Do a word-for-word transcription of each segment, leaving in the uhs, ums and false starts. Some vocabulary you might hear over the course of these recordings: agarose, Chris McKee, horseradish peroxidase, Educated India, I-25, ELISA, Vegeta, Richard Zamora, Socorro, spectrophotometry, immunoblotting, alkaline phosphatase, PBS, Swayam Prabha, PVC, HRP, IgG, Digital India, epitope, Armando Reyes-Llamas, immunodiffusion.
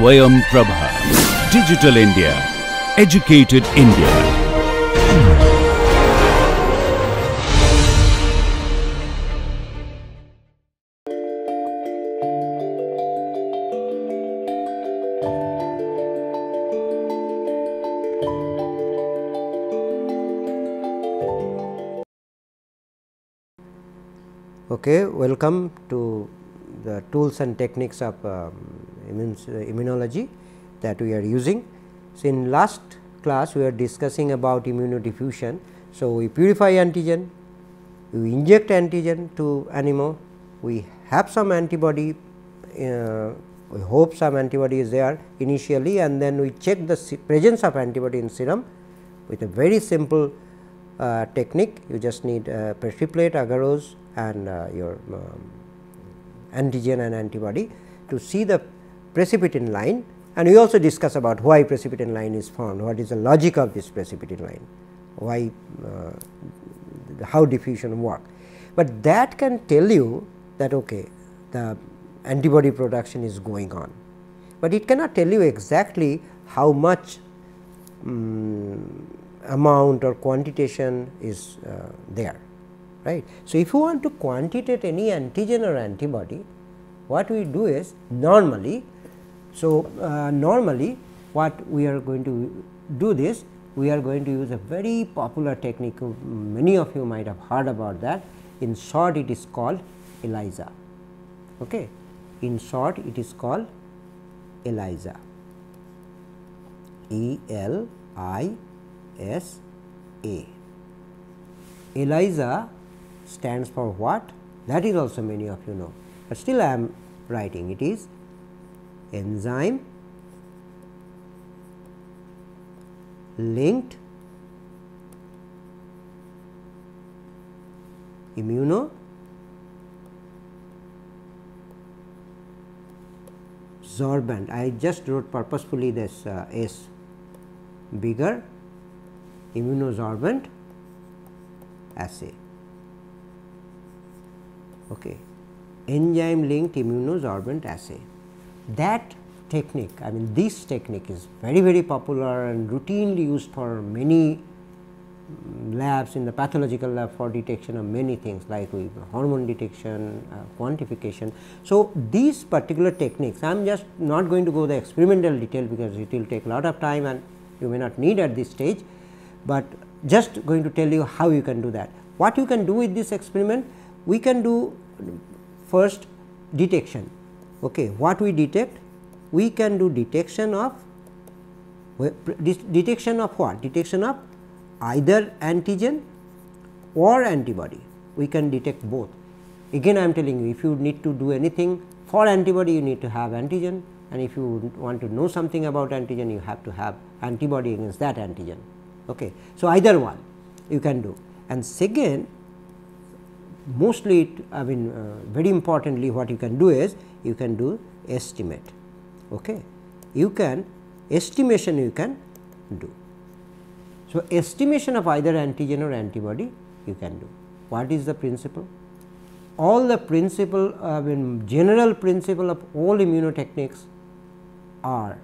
Swayam Prabha. Digital India. Educated India. Okay, welcome to the tools and techniques of um, immunology that we are using. So, in last class we are discussing about immunodiffusion. So, we purify antigen, we inject antigen to animal, we have some antibody, uh, we hope some antibody is there initially, and then we check the presence of antibody in serum with a very simple uh, technique. You just need uh, Petri plate, agarose, and uh, your um, antigen and antibody to see the precipitin line, and we also discuss about why precipitin line is formed, what is the logic of this precipitin line, why uh, how diffusion work. But that can tell you that okay, the antibody production is going on, but it cannot tell you exactly how much um, amount or quantitation is uh, there. Right. So, if you want to quantitate any antigen or antibody, what we do is normally, so uh, normally what we are going to do this, we are going to use a very popular technique, many of you might have heard about that. In short, it is called ELISA. Okay. In short, it is called ELISA, E L I S A. ELISA stands for what? That is also many of you know, but still I am writing it is enzyme linked immunosorbent. I just wrote purposefully this uh, S bigger, immunosorbent assay. Okay. Enzyme linked immunosorbent assay. That technique, I mean this technique is very very popular and routinely used for many labs, in the pathological lab, for detection of many things like with hormone detection, uh, quantification. So, these particular techniques, I am just not going to go the experimental detail because it will take a lot of time and you may not need at this stage, but just going to tell you how you can do that. What you can do with this experiment? We can do first detection. Okay, what we detect? We can do detection of detection of what? Detection of either antigen or antibody. We can detect both. Again, I am telling you, if you need to do anything for antibody, you need to have antigen, and if you want to know something about antigen, you have to have antibody against that antigen. Okay, so either one you can do. And second, mostly it, I mean uh, very importantly what you can do is you can do estimate. Okay, you can estimation you can do. So, estimation of either antigen or antibody you can do. What is the principle? All the principle I mean general principle of all immunotechniques are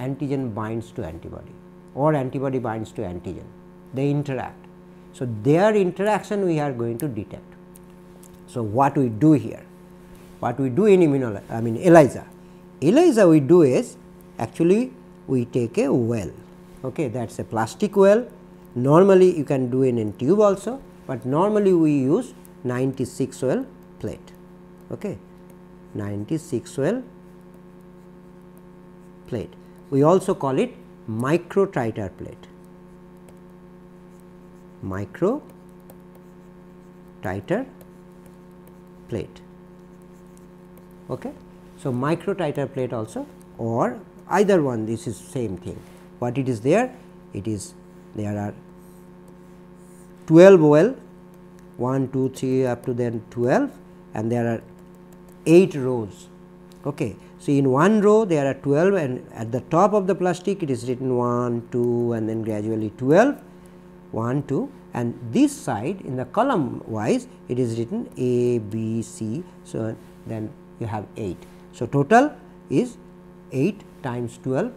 antigen binds to antibody or antibody binds to antigen, they interact. So, their interaction we are going to detect. So, what we do here, what we do in immunology, I mean ELISA. ELISA we do is actually we take a well, okay, that is a plastic well. Normally you can do in a tube also, but normally we use ninety-six well plate, okay, ninety-six well plate. We also call it microtriter plate, microtriter plate. Okay. So, microtriter plate also, or either one, this is same thing. What it is there? It is there are twelve well, one, two, three up to then twelve, and there are eight rows. Okay. So, in one row there are twelve, and at the top of the plastic it is written one, two and then gradually twelve, one, two, and this side in the column wise it is written A, B, C. So, then you have eight. So, total is eight times twelve.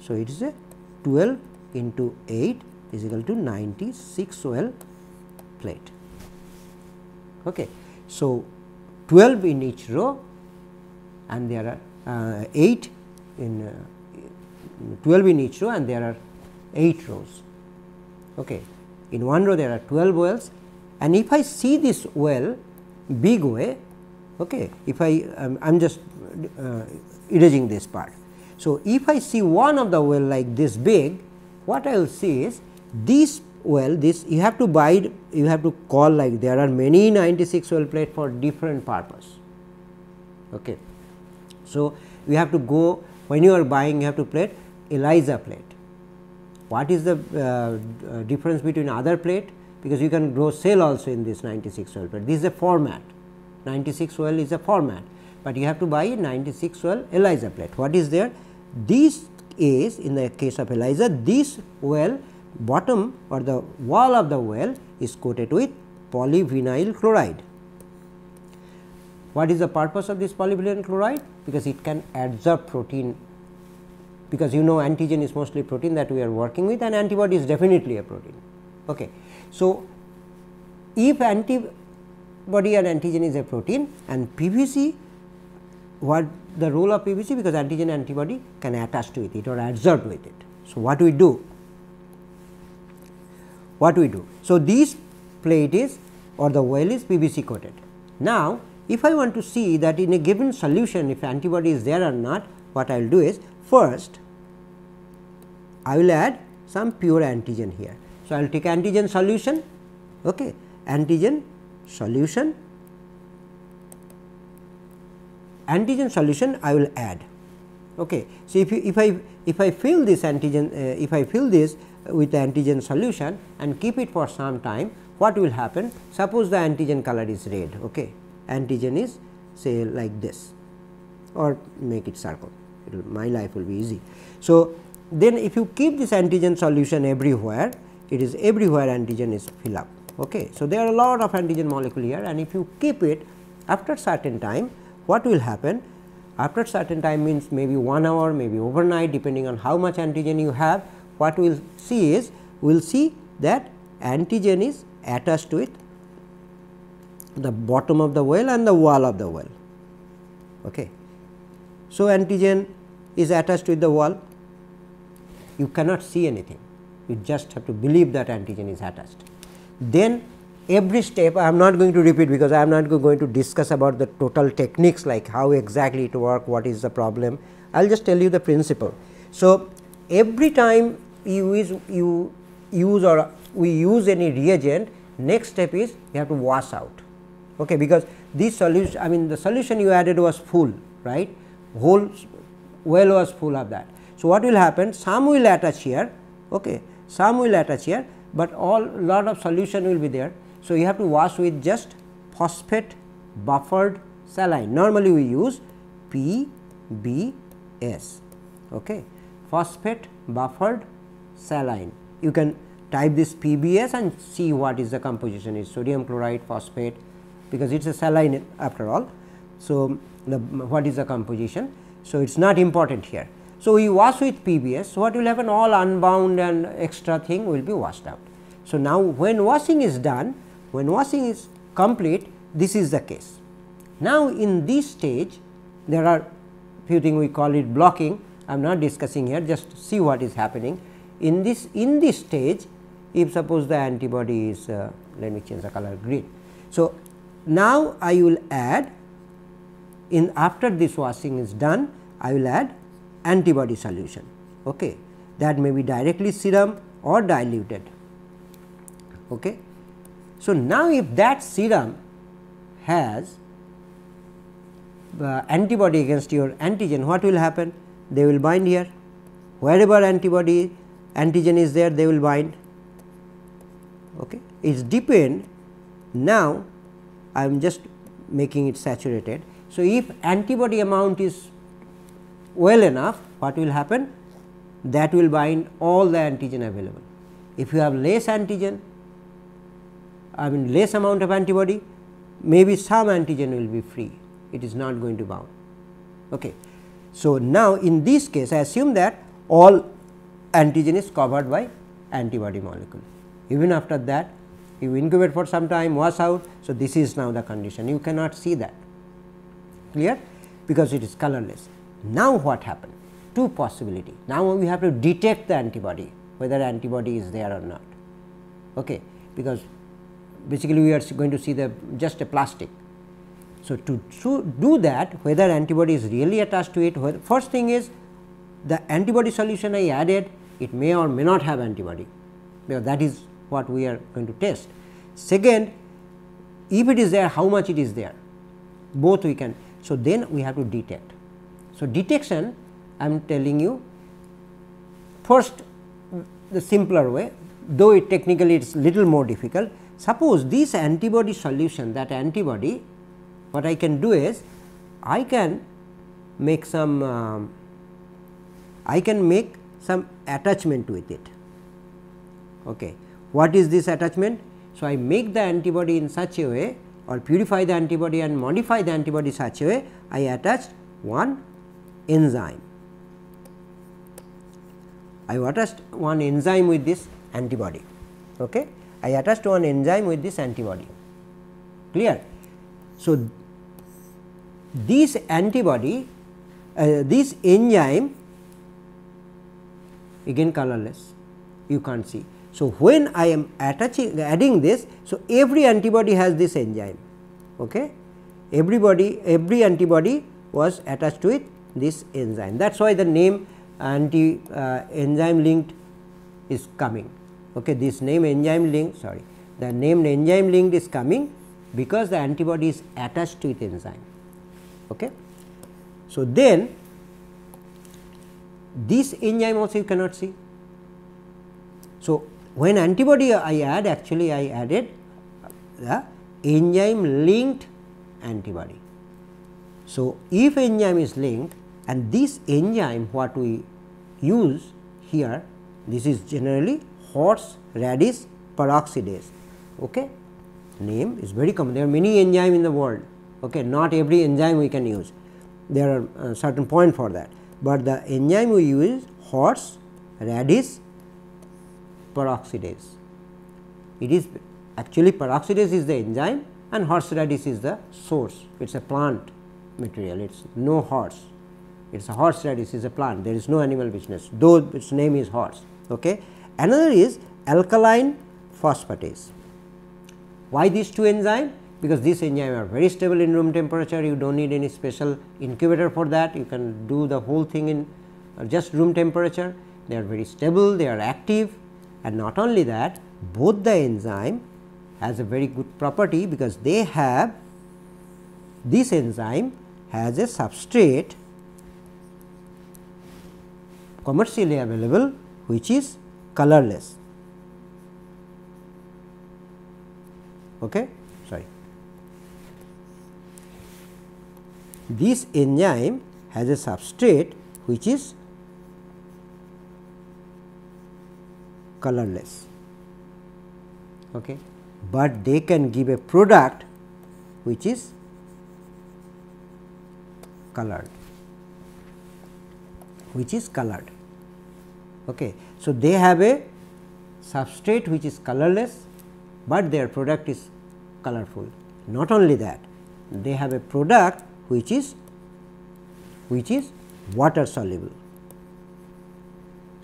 So, it is a twelve into eight is equal to ninety-six well plate. Okay. So, twelve in each row and there are uh, eight in uh, twelve in each row and there are eight rows. Okay. In one row there are twelve wells, and if I see this well big way, okay, if I um, I am just uh, erasing this part. So, if I see one of the well like this big, what I will see is this well, this you have to buy, you have to call like there are many ninety-six well plate for different purpose. Okay. So, you have to go, when you are buying you have to plate ELISA plate. What is the uh, difference between other plate? Because you can grow cell also in this ninety-six well plate. This is a format, ninety-six well is a format, but you have to buy a ninety-six well ELISA plate. What is there? This is in the case of ELISA, this well bottom or the wall of the well is coated with polyvinyl chloride. What is the purpose of this polyvinyl chloride? Because it can adsorb protein, because you know antigen is mostly protein that we are working with, and antibody is definitely a protein. Okay. So, if antibody and antigen is a protein, and P V C, what the role of P V C? Because antigen and antibody can attach to it or adsorb with it. So, what we do? What we do? So, this plate is or the well is P V C coated. Now, if I want to see that in a given solution if antibody is there or not, what I will do is first I will add some pure antigen here. So, I will take antigen solution, okay, antigen solution, antigen solution I will add. Okay. So, if you, if I if I fill this antigen uh, if I fill this with the antigen solution and keep it for some time, what will happen? Suppose the antigen color is red, okay, antigen is say like this, or make it circle, it will, my life will be easy. So, then if you keep this antigen solution everywhere, it is everywhere antigen is fill up. Okay. So, there are a lot of antigen molecule here, and if you keep it after certain time, what will happen? After certain time means maybe one hour, maybe overnight, depending on how much antigen you have, what we will see is, we will see that antigen is attached to it, the bottom of the well and the wall of the well. Okay. So, antigen is attached to the wall, you cannot see anything, you just have to believe that antigen is attached. Then every step I am not going to repeat, because I am not going to discuss about the total techniques like how exactly it works, what is the problem, I will just tell you the principle. So, every time you use, you use or we use any reagent, next step is you have to wash out, okay, because this solution, I mean the solution you added was full, right, whole well was full of that. So, what will happen? Some will attach here, okay, some will attach here, but all lot of solution will be there. So, you have to wash with just phosphate buffered saline, normally we use P B S, okay, phosphate buffered saline. You can type this P B S and see what is the composition, is sodium chloride phosphate, because it is a saline after all. So, the, what is the composition? So, it is not important here. So, we wash with P B S, so what will happen? All unbound and extra thing will be washed out. So, now when washing is done, when washing is complete, this is the case. Now, in this stage there are few things we call it blocking, I am not discussing here, just see what is happening. In this, in this stage, if suppose the antibody is, uh, let me change the color green. So, now I will add in after this washing is done, I will add antibody solution, okay, that may be directly serum or diluted. Okay. So, now if that serum has uh, antibody against your antigen, what will happen? They will bind here, wherever antibody antigen is there, they will bind. Okay. It is depend, now I am just making it saturated. So, if antibody amount is well enough, what will happen? That will bind all the antigen available. If you have less antigen, I mean less amount of antibody, maybe some antigen will be free, it is not going to bound. Okay. So, now in this case I assume that all antigen is covered by antibody molecule. Even after that you incubate for some time, wash out. So, this is now the condition, you cannot see that, clear, because it is colorless. Now, what happened? Two possibility. Now, we have to detect the antibody, whether antibody is there or not, okay, because basically we are going to see the just a plastic. So, to, to do that, whether antibody is really attached to it, well, first thing is the antibody solution I added, it may or may not have antibody, because that is what we are going to test. Second, if it is there, how much it is there, both we can. So, then we have to detect. So, detection I am telling you first the simpler way, though it technically it is little more difficult. Suppose this antibody solution, that antibody, what I can do is I can make some uh, I can make some attachment with it. Okay. What is this attachment? So, I make the antibody in such a way, or purify the antibody and modify the antibody such a way, I attached one enzyme. I attached one enzyme with this antibody. Okay. I attached one enzyme with this antibody, clear. So, this antibody, uh, this enzyme again colorless, you can't see. So, when I am attaching adding this, so every antibody has this enzyme, okay. Everybody, every antibody was attached to it this enzyme. That is why the name anti uh, enzyme linked is coming, okay. This name enzyme linked, sorry, the name enzyme linked is coming because the antibody is attached to its enzyme, okay. So, then this enzyme also you cannot see. So, when antibody I add, actually I added the enzyme linked antibody. So, if enzyme is linked, and this enzyme what we use here, this is generally horse radish peroxidase, okay. Name is very common, there are many enzymes in the world, okay. Not every enzyme we can use, there are uh, certain point for that, but the enzyme we use is horse radish peroxidase. It is actually peroxidase is the enzyme and horseradish is the source, it is a plant material, it is no horse, it is a horseradish is a plant, there is no animal business, though its name is horse, okay. Another is alkaline phosphatase. Why these two enzymes? Because these enzymes are very stable in room temperature, you do not need any special incubator for that, you can do the whole thing in just room temperature, they are very stable, they are active. And not only that, both the enzyme has a very good property, because they have, this enzyme has a substrate commercially available which is colorless, okay. Sorry, this enzyme has a substrate which is colorless, okay, but they can give a product which is colored, which is colored, okay. So, they have a substrate which is colorless, but their product is colorful. Not only that, they have a product which is which is water soluble.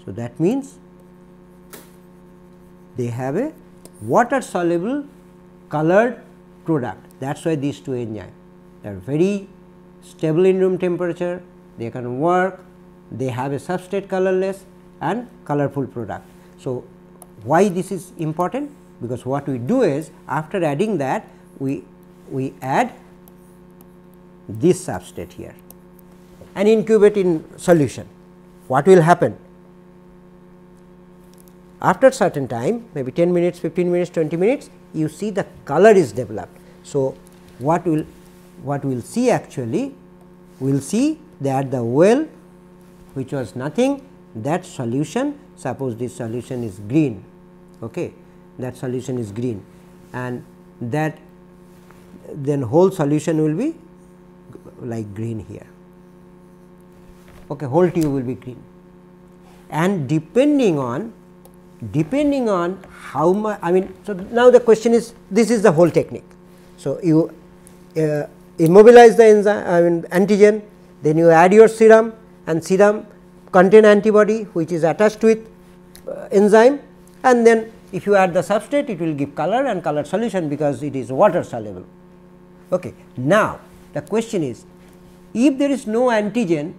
So, that means they have a water soluble colored product. That is why these two enzymes, they are very stable in room temperature, they can work, they have a substrate colorless and colorful product. So, why this is important? Because what we do is after adding that we, we add this substrate here and incubate in solution. What will happen? After certain time, maybe ten minutes, fifteen minutes, twenty minutes, you see the color is developed. So, what will what we will see actually, we will see that the well which was nothing, that solution, suppose this solution is green, okay, that solution is green, and that then whole solution will be like green here, okay, whole tube will be green. And depending on depending on how much, I mean, so now the question is, this is the whole technique. So, you uh, immobilize the enzyme, I mean antigen, then you add your serum, and serum contain antibody which is attached with uh, enzyme, and then if you add the substrate, it will give color and color solution because it is water soluble. Okay. Now, the question is, if there is no antigen,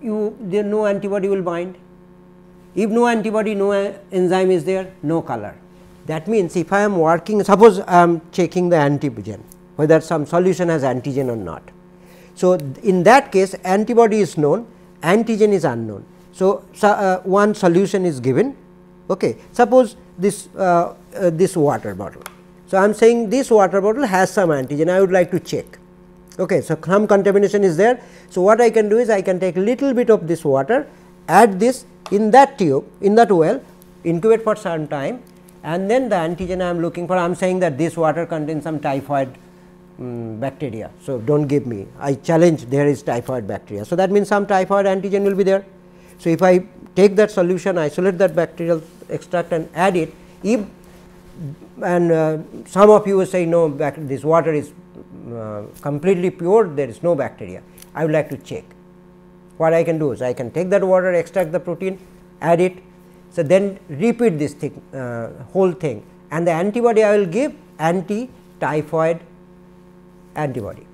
you there no antibody will bind. If no antibody, no enzyme is there, no color. That means, if I am working, suppose I am checking the antigen, whether some solution has antigen or not. So, in that case, antibody is known, antigen is unknown. So, so uh, one solution is given. Okay. Suppose this uh, uh, this water bottle. So, I am saying this water bottle has some antigen, I would like to check. Okay. So, some contamination is there. So, what I can do is, I can take little bit of this water, add this in that tube, in that well, incubate for some time, and then the antigen I am looking for, I am saying that this water contains some typhoid um, bacteria. So, do not give me, I challenge there is typhoid bacteria. So, that means some typhoid antigen will be there. So, if I take that solution, isolate that bacterial extract and add it, if and uh, some of you will say no, this water is uh, completely pure, there is no bacteria, I would like to check. What I can do is, I can take that water, extract the protein, add it. So, then repeat this thing, uh, whole thing, and the antibody I will give anti-typhoid antibody.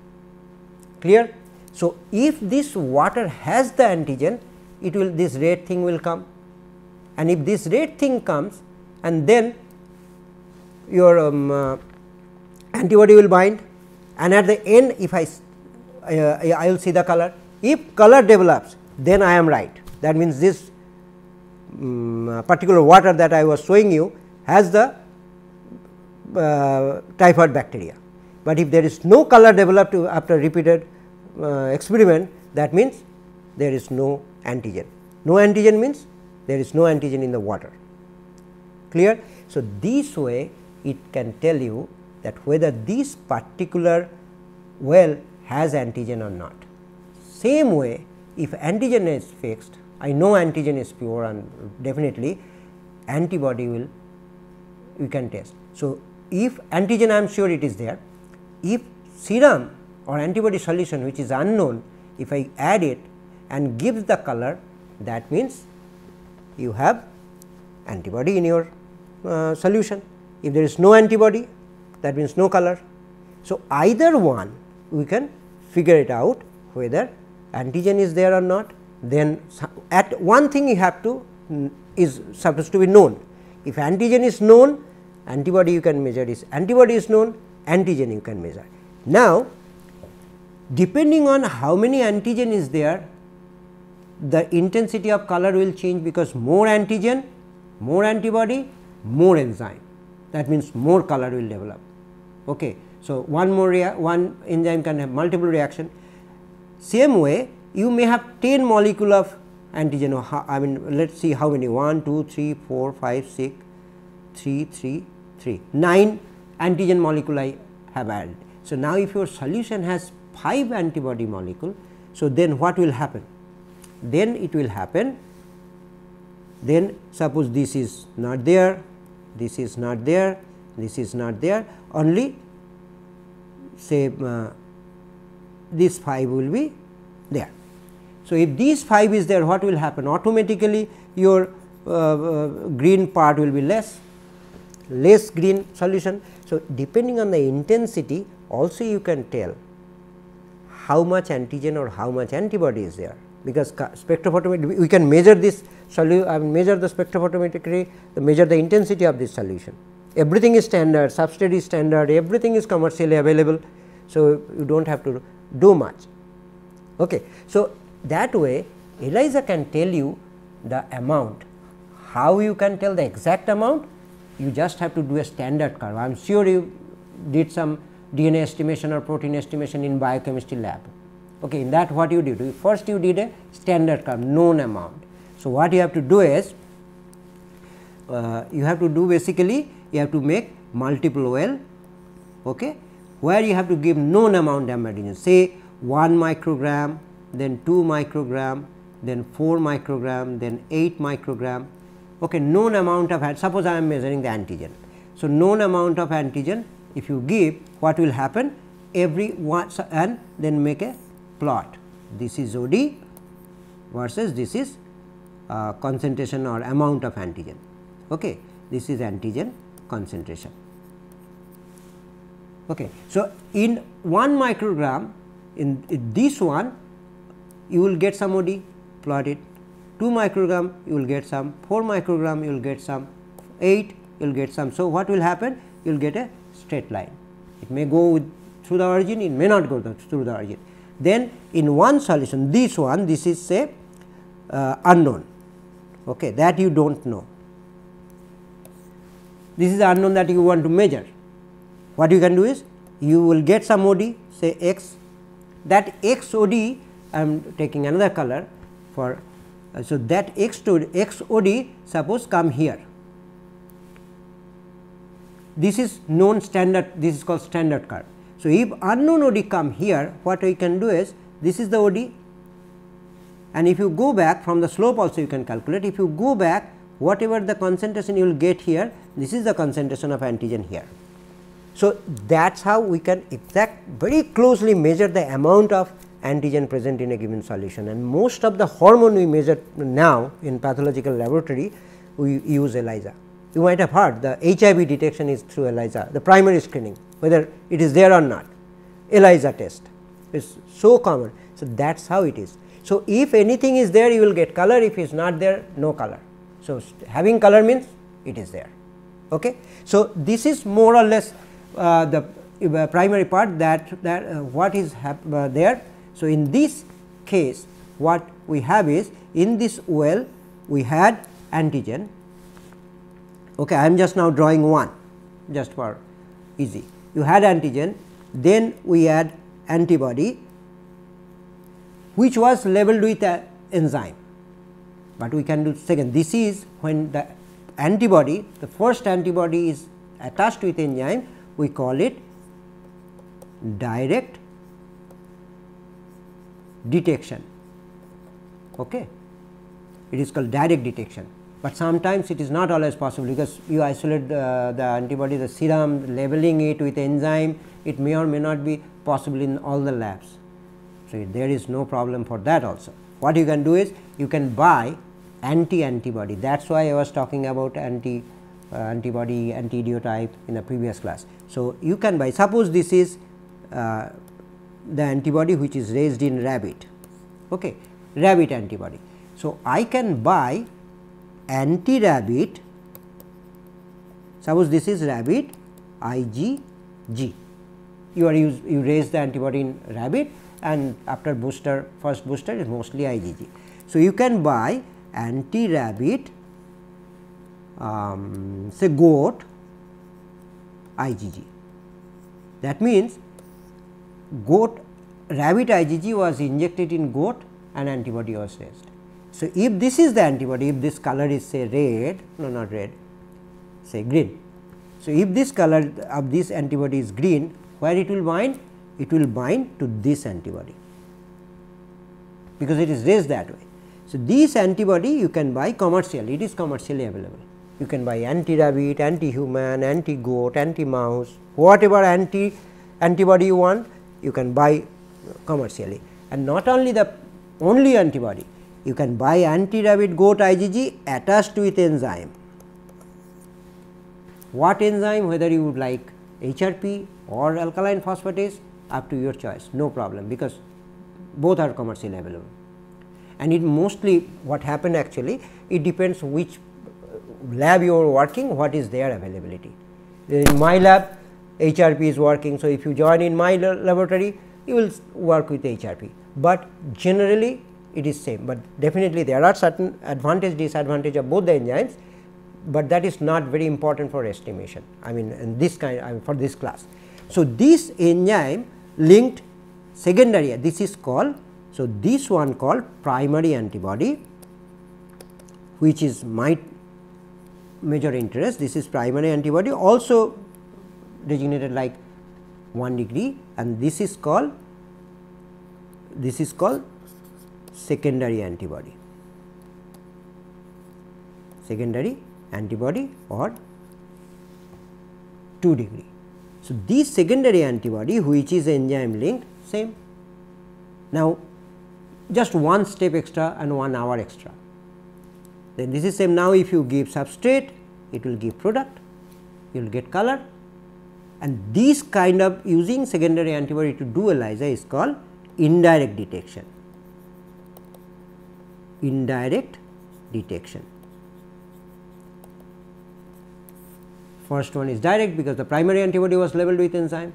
Clear? So, if this water has the antigen, it will, this red thing will come, and if this red thing comes, and then your um, uh, antibody will bind, and at the end if I uh, I will see the color. If color develops, then I am right. That means, this um, particular water that I was showing you has the uh, typhoid bacteria. But if there is no color developed after repeated uh, experiment, that means there is no antigen. No antigen means there is no antigen in the water. Clear? So, this way it can tell you that whether this particular well has antigen or not. Same way, if antigen is fixed, I know antigen is pure and definitely antibody will, you can test. So, if antigen I am sure it is there, if serum or antibody solution which is unknown, if I add it and gives the color, that means you have antibody in your Uh, solution. If there is no antibody, that means no color. So, either one we can figure it out whether antigen is there or not. Then at one thing you have to is supposed to be known. If antigen is known, antibody you can measure is antibody is known, antigen you can measure. Now, depending on how many antigen is there, the intensity of color will change, because more antigen, more antibody, more enzyme, that means more color will develop. Okay. So, one more one enzyme can have multiple reaction. Same way, you may have ten molecule of antigen, or how, I mean let us see how many one, two, three, four, five, six, three, three, three, nine antigen molecule have added. So, now if your solution has five antibody molecule, so then what will happen? Then it will happen, then suppose this is not there, this is not there, this is not there, only say uh, this five will be there. So, if these five is there, what will happen? Automatically your uh, uh, green part will be less, less green solution. So, depending on the intensity also you can tell how much antigen or how much antibody is there, because spectrophotometry we can measure this solution, I mean measure the spectrophotometry, measure the intensity of this solution. Everything is standard, substrate is standard, everything is commercially available. So, you do not have to do much. Okay. So, that way ELISA can tell you the amount. How you can tell the exact amount? You just have to do a standard curve. I am sure you did some D N A estimation or protein estimation in biochemistry lab. Okay, in that what you did? You first you did a standard curve, known amount. So, what you have to do is, uh, you have to do basically, you have to make multiple well, okay, where you have to give known amount of antigen. Say one microgram, then two microgram, then four microgram, then eight microgram. Okay, known amount of, suppose I am measuring the antigen. So, known amount of antigen if you give, what will happen? Every one, and then make a plot. This is O D versus this is uh, concentration or amount of antigen. Okay, this is antigen concentration. Okay, so in one microgram, in, in this one you will get some O D, plot it. Two microgram you will get some, four microgram you will get some, eight you will get some. So, what will happen? You will get a straight line. It may go with, through the origin, it may not go the, through the origin. Then in one solution, this one, this is say uh, unknown, okay, that you do not know. This is the unknown that you want to measure. What you can do is, you will get some O D, say X, that X O D, I am taking another color for, uh, so that X to X O D suppose come here. This is known standard, this is called standard curve. So, if unknown O D come here, what we can do is, this is the O D, and if you go back from the slope also you can calculate. If you go back, whatever the concentration you will get here, this is the concentration of antigen here. So, that is how we can exact very closely measure the amount of antigen present in a given solution, and most of the hormone we measure now in pathological laboratory, we use ELISA. You might have heard the H I V detection is through ELISA, the primary screening, whether it is there or not, ELISA test is so common. So, that is how it is. So, if anything is there you will get color, if it is not there, no color. So, having color means it is there. Okay. So, this is more or less uh, the uh, primary part that, that uh, what is hap uh, there. So, in this case what we have is, in this well we had antigen. Okay, I am just now drawing one just for easy. You had antigen, then we had antibody which was labeled with an enzyme, but we can do second. This is when the antibody, the first antibody is attached with enzyme, we call it direct detection. Okay, it is called direct detection, but sometimes it is not always possible, because you isolate the, the antibody, the serum, labeling it with enzyme, it may or may not be possible in all the labs. So, there is no problem for that also. What you can do is, you can buy anti-antibody, that is why I was talking about anti uh, antibody, anti-ideotype in the previous class. So, you can buy, suppose this is uh, the antibody which is raised in rabbit, okay, rabbit antibody. So, I can buy anti-rabbit, suppose this is rabbit I G G, you are use, you raise the antibody in rabbit, and after booster, first booster is mostly I G G. So, you can buy anti-rabbit um, say goat I G G. That means, goat rabbit I G G was injected in goat and antibody was raised. So, if this is the antibody, if this color is say red, no not red, say green. So, if this color of this antibody is green, where it will bind? It will bind to this antibody, because it is raised that way. So, this antibody you can buy commercially, it is commercially available. You can buy anti-rabbit, anti-human, anti-goat, anti-mouse, whatever anti antibody you want, you can buy commercially. And not only the only antibody, you can buy anti-rabbit goat I G G attached with enzyme. What enzyme, whether you would like H R P or alkaline phosphatase, up to your choice, no problem, because both are commercially available. And it mostly what happened actually, it depends which lab you are working, what is their availability. In my lab H R P is working, so if you join in my laboratory you will work with H R P, but generally it is same, but definitely there are certain advantage, disadvantage of both the enzymes, but that is not very important for estimation, I mean in this kind, I mean for this class. So, this enzyme linked secondary, this is called, so this one called primary antibody, which is my major interest. This is primary antibody, also designated like one degree, and this is called This is called secondary antibody, secondary antibody or two degree. So, this secondary antibody which is enzyme linked same. Now, just one step extra and one hour extra. Then this is same. Now, if you give substrate, it will give product, you will get color, and this kind of using secondary antibody to do ELISA is called indirect detection. Indirect detection. First one is direct because the primary antibody was labeled with enzyme,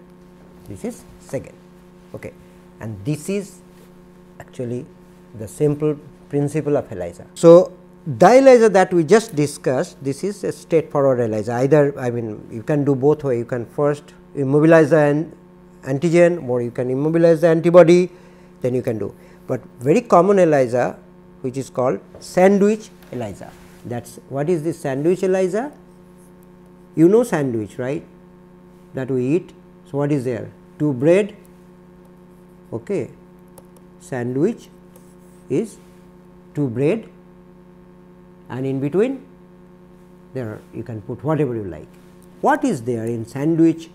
this is second. Okay. And this is actually the simple principle of ELISA. So, the ELISA that we just discussed, this is a straightforward ELISA. Either I mean you can do both way, you can first immobilize the antigen or you can immobilize the antibody, then you can do. But very common ELISA which is called sandwich ELISA. That is what is this sandwich ELISA? You know sandwich, right, that we eat. So, what is there? Two bread, okay. Sandwich is two bread and in between there you can put whatever you like. What is there in sandwich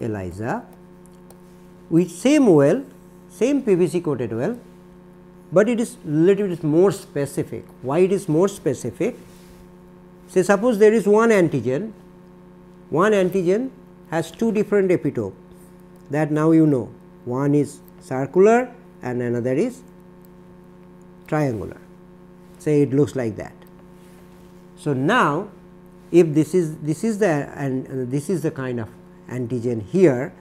ELISA? With same well, same P V C coated well, but it is little bit more specific. Why it is more specific? Say suppose there is one antigen, one antigen has two different epitope that now you know, one is circular and another is triangular, say it looks like that. So, now if this is this is the and this is the kind of antigen here,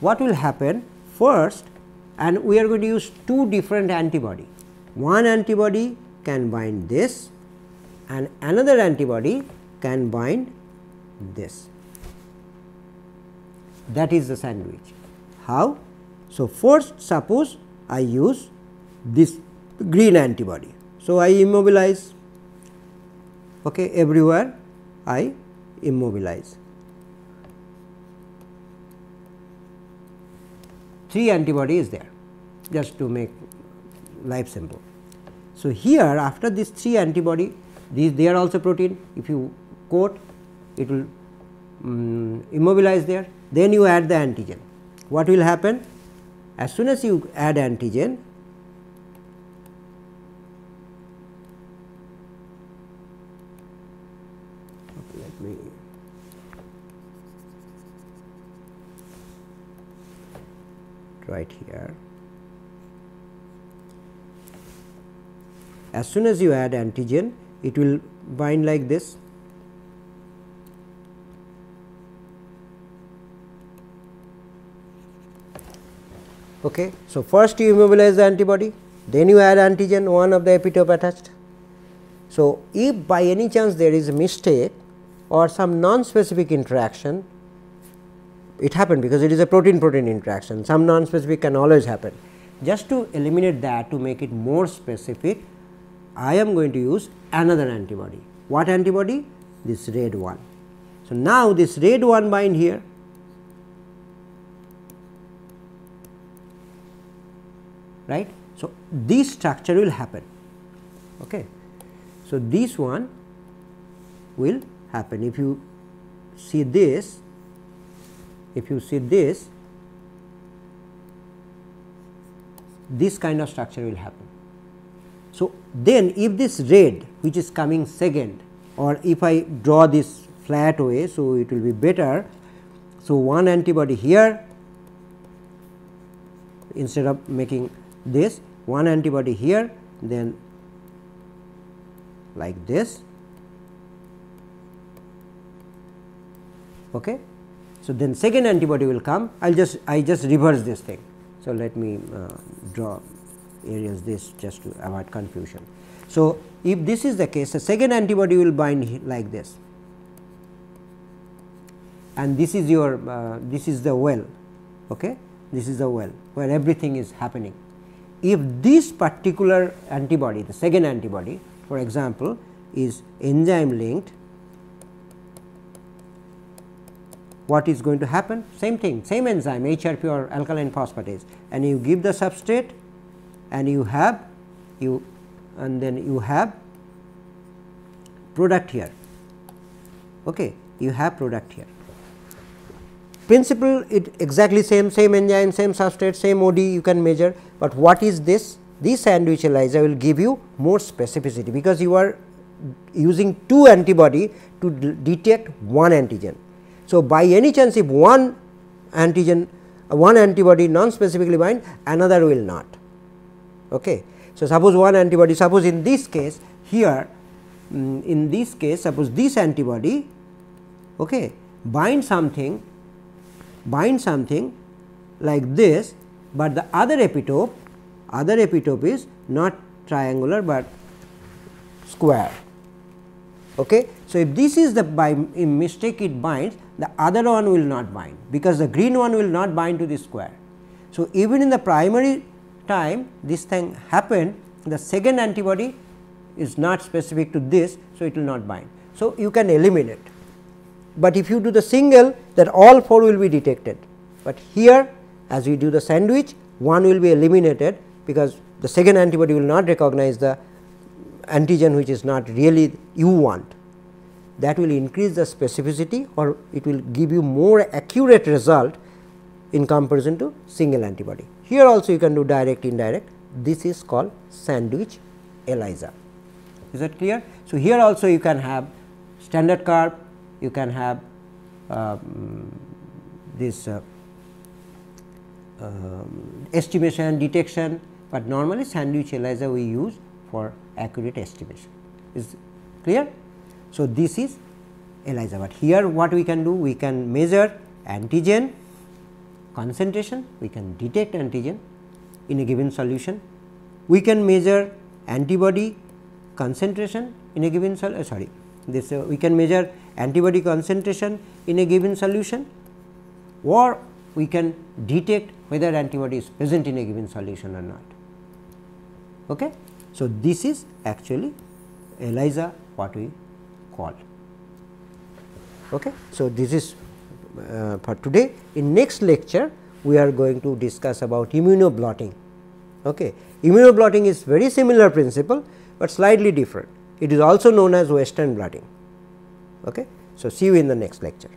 what will happen first, and we are going to use two different antibody, one antibody can bind this and another antibody can bind this, that is the sandwich. How? So, first suppose I use this green antibody. So, I immobilize, okay, everywhere I immobilize. Three antibody is there just to make life simple. So, here after this three antibody, these they are also protein, if you coat it will um, immobilize there, then you add the antigen. What will happen? As soon as you add antigen, okay, let me, right here, as soon as you add antigen, it will bind like this. Okay. So, first you immobilize the antibody, then you add antigen, one of the epitope attached. So, if by any chance there is a mistake or some non-specific interaction, it happened because it is a protein-protein interaction, some non-specific can always happen. Just to eliminate that, to make it more specific, I am going to use another antibody. What antibody? This red one. So, now this red one bind here. Right. So, this structure will happen. Okay. So, this one will happen. If you see this, if you see this, this kind of structure will happen. So, then if this red which is coming second, or if I draw this flat way, so it will be better. So, one antibody here, instead of making this one antibody here, then like this. Okay. So, then second antibody will come, I will just I just reverse this thing. So, let me uh, draw areas this just to avoid confusion. So, if this is the case, the second antibody will bind like this, and this is your uh, this is the well. Okay. This is the well where everything is happening. If this particular antibody, the second antibody for example, is enzyme linked what is going to happen? Same thing, same enzyme H R P or alkaline phosphatase, and you give the substrate and you have you and then you have product here, okay, you have product here. Principle it exactly same, same enzyme, same substrate, same O D you can measure, but what is this? This sandwich ELISA will give you more specificity because you are using two antibody to detect one antigen. So, by any chance if one antigen, one antibody non specifically bind, another will not. Okay. So, suppose one antibody, suppose in this case here um, in this case suppose this antibody okay, bind something bind something like this, but the other epitope other epitope is not triangular but square. Okay. So, if this is the by mistake it binds, the other one will not bind because the green one will not bind to the square. So, even in the primary time this thing happened, the second antibody is not specific to this, so it will not bind. So, you can eliminate, but if you do the single that all four will be detected, but here as we do the sandwich one will be eliminated because the second antibody will not recognize the antigen which is not really you want. That will increase the specificity or it will give you more accurate result in comparison to single antibody. Here also you can do direct, indirect, this is called sandwich ELISA. Is that clear? So, here also you can have standard curve, you can have um, this uh, um, estimation, detection, but normally sandwich ELISA we use for accurate estimation. Is clear? So, this is ELISA, but here what we can do? We can measure antigen concentration, we can detect antigen in a given solution, we can measure antibody concentration in a given sol uh, sorry this uh, we can measure antibody concentration in a given solution, or we can detect whether antibody is present in a given solution or not. Okay? So, this is actually ELISA what we call. Okay? So, this is uh, for today. In next lecture we are going to discuss about immunoblotting. Okay? Immunoblotting is very similar principle, but slightly different. It is also known as Western blotting. Okay? So, see you in the next lecture.